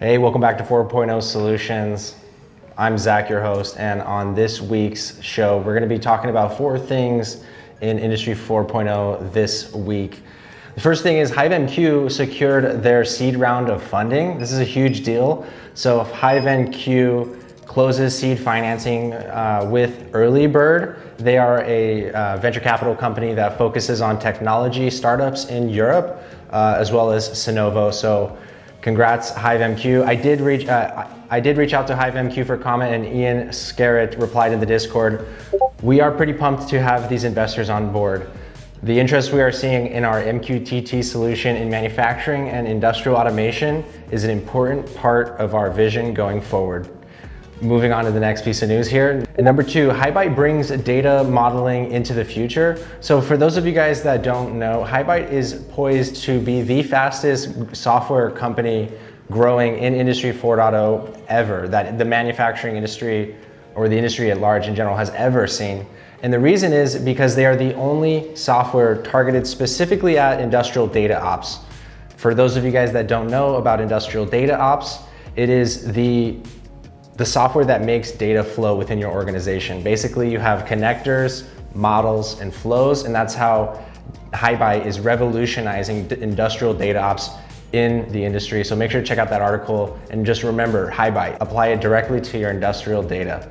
Hey, welcome back to 4.0 Solutions. I'm Zach, your host, and on this week's show, we're gonna be talking about four things in Industry 4.0 this week. The first thing is HiveMQ secured their seed round of funding. This is a huge deal. So if HiveMQ closes seed financing with Early Bird, they are a venture capital company that focuses on technology startups in Europe, as well as Sinovo. So congrats, HiveMQ. I did reach out to HiveMQ for comment, and Ian Skerritt replied in the Discord. We are pretty pumped to have these investors on board. The interest we are seeing in our MQTT solution in manufacturing and industrial automation is an important part of our vision going forward. Moving on to the next piece of news here. And number two, HighByte brings data modeling into the future. So for those of you guys that don't know, HighByte is poised to be the fastest software company growing in Industry 4.0 ever, that the manufacturing industry or the industry at large in general has ever seen. And the reason is because they are the only software targeted specifically at industrial data ops. For those of you guys that don't know about industrial data ops, it is the software that makes data flow within your organization. Basically, you have connectors, models, and flows, and that's how HighByte is revolutionizing industrial data ops in the industry. So make sure to check out that article, and just remember, HighByte, apply it directly to your industrial data.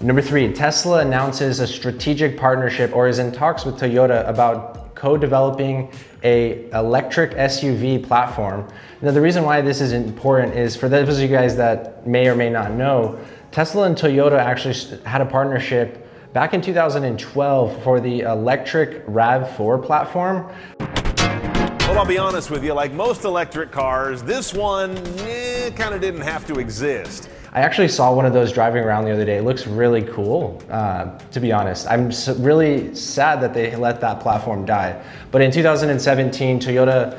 Number three, Tesla announces a strategic partnership, or is in talks with Toyota about co-developing an electric SUV platform. Now, the reason why this is important is, for those of you guys that may or may not know, Tesla and Toyota actually had a partnership back in 2012 for the electric RAV4 platform. Well, I'll be honest with you, like most electric cars, this one kind of didn't have to exist. I actually saw one of those driving around the other day. It looks really cool, to be honest. I'm really sad that they let that platform die. But in 2017, Toyota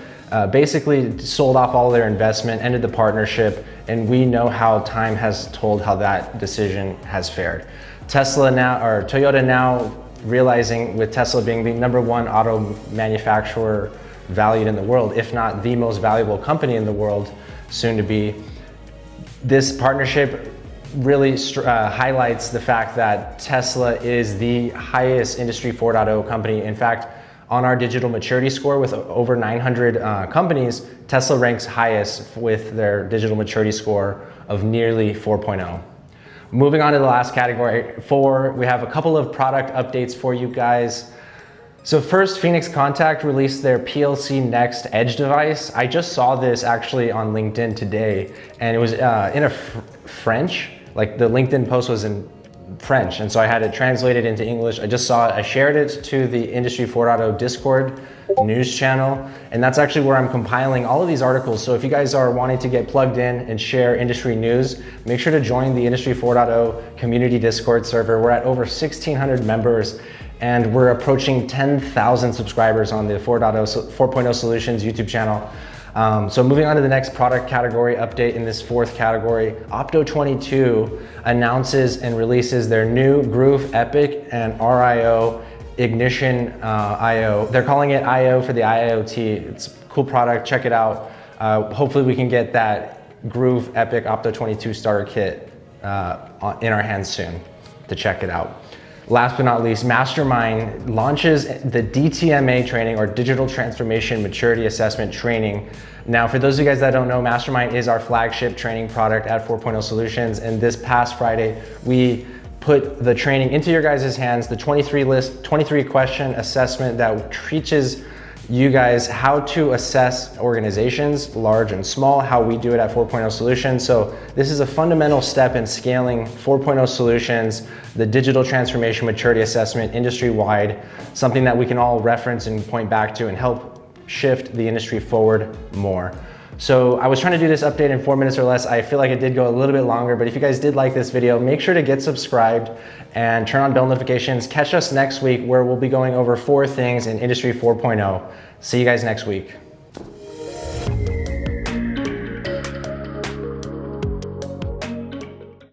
basically sold off all their investment, ended the partnership, and we know how time has told how that decision has fared. Toyota now realizing, with Tesla being the #1 auto manufacturer valued in the world, if not the most valuable company in the world, soon to be, this partnership really highlights the fact that Tesla is the highest Industry 4.0 company. In fact, on our digital maturity score with over 900 companies, Tesla ranks highest with their digital maturity score of nearly 4.0. Moving on to the last category, four, we have a couple of product updates for you guys. So first, Phoenix Contact released their PLC Next Edge device. I just saw this actually on LinkedIn today, and it was in a French, like the LinkedIn post was in French, and so I had it translated into English. I just saw it, I shared it to the Industry 4.0 Discord news channel, and that's actually where I'm compiling all of these articles. So if you guys are wanting to get plugged in and share industry news, make sure to join the Industry 4.0 community Discord server. We're at over 1,600 members, and we're approaching 10,000 subscribers on the 4.0 Solutions YouTube channel. So moving on to the next product category update in this fourth category, Opto 22 announces and releases their new Groove Epic and RIO Ignition IO. They're calling it IO for the IoT. It's a cool product, check it out. Hopefully we can get that Groove Epic Opto 22 starter kit in our hands soon to check it out. Last but not least, Mastermind launches the DTMA training, or Digital Transformation Maturity Assessment training. Now, for those of you guys that don't know, Mastermind is our flagship training product at 4.0 Solutions. And this past Friday, we put the training into your guys' hands, the 23 question assessment that teaches you guys how to assess organizations, large and small, how we do it at 4.0 Solutions. So this is a fundamental step in scaling 4.0 Solutions, the Digital Transformation Maturity Assessment industry-wide, something that we can all reference and point back to and help shift the industry forward more. So I was trying to do this update in 4 minutes or less. I feel like it did go a little bit longer, but if you guys did like this video, make sure to get subscribed and turn on bell notifications. Catch us next week, where we'll be going over four things in Industry 4.0. See you guys next week.